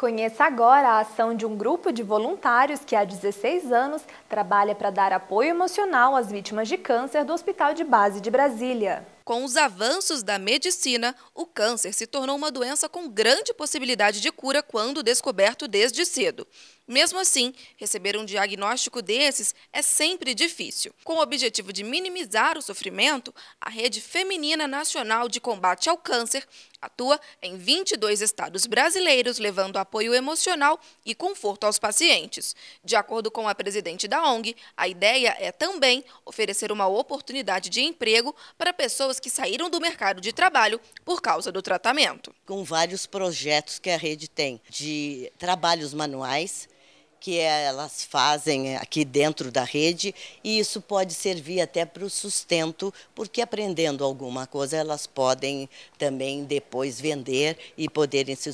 Conheça agora a ação de um grupo de voluntários que há 16 anos trabalha para dar apoio emocional às vítimas de câncer do Hospital de Base de Brasília. Com os avanços da medicina, o câncer se tornou uma doença com grande possibilidade de cura quando descoberto desde cedo. Mesmo assim, receber um diagnóstico desses é sempre difícil. Com o objetivo de minimizar o sofrimento, a Rede Feminina Nacional de Combate ao Câncer atua em 22 estados brasileiros, levando apoio emocional e conforto aos pacientes. De acordo com a presidente da ONG, a ideia é também oferecer uma oportunidade de emprego para pessoas que saíram do mercado de trabalho por causa do tratamento. Com vários projetos que a rede tem de trabalhos manuais, que elas fazem aqui dentro da rede, e isso pode servir até para o sustento, porque aprendendo alguma coisa elas podem também depois vender e poderem se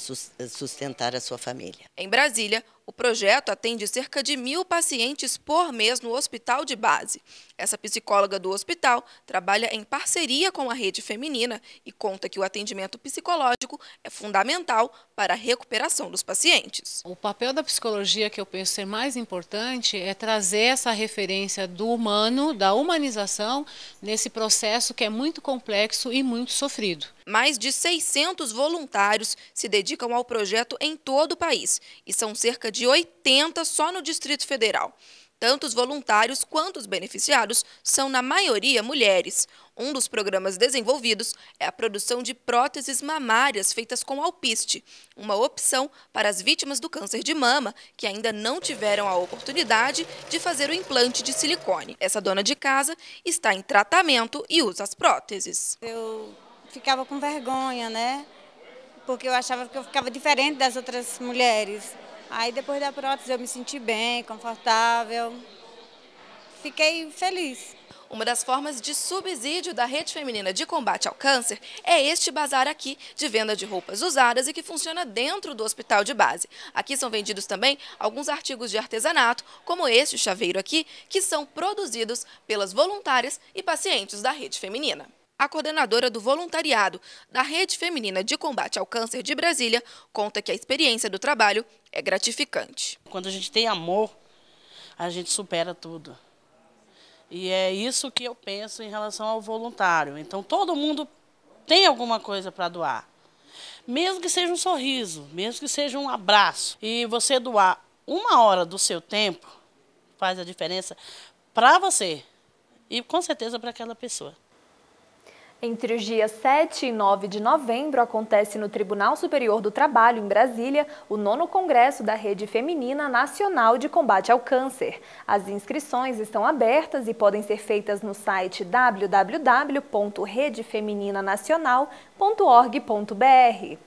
sustentar a sua família. Em Brasília, o projeto atende cerca de 1.000 pacientes por mês no hospital de base. Essa psicóloga do hospital trabalha em parceria com a rede feminina e conta que o atendimento psicológico é fundamental para a recuperação dos pacientes. O papel da psicologia, que eu penso ser mais importante, é trazer essa referência do humano, da humanização, nesse processo que é muito complexo e muito sofrido. Mais de 600 voluntários se dedicam ao projeto em todo o país e são cerca de 80 só no Distrito Federal. Tanto os voluntários quanto os beneficiados são, na maioria, mulheres. Um dos programas desenvolvidos é a produção de próteses mamárias feitas com alpiste, uma opção para as vítimas do câncer de mama que ainda não tiveram a oportunidade de fazer o implante de silicone. Essa dona de casa está em tratamento e usa as próteses. Eu ficava com vergonha, né? Porque eu achava que eu ficava diferente das outras mulheres. Aí depois da prótese eu me senti bem, confortável. Fiquei feliz. Uma das formas de subsídio da Rede Feminina de Combate ao Câncer é este bazar aqui de venda de roupas usadas e que funciona dentro do hospital de base. Aqui são vendidos também alguns artigos de artesanato, como este chaveiro aqui, que são produzidos pelas voluntárias e pacientes da Rede Feminina. A coordenadora do voluntariado da Rede Feminina de Combate ao Câncer de Brasília conta que a experiência do trabalho é gratificante. Quando a gente tem amor, a gente supera tudo. E é isso que eu penso em relação ao voluntário. Então todo mundo tem alguma coisa para doar. Mesmo que seja um sorriso, mesmo que seja um abraço. E você doar uma hora do seu tempo faz a diferença para você e com certeza para aquela pessoa. Entre os dias 7 e 9 de novembro, acontece no Tribunal Superior do Trabalho, em Brasília, o 9º Congresso da Rede Feminina Nacional de Combate ao Câncer. As inscrições estão abertas e podem ser feitas no site www.redefemininacional.org.br.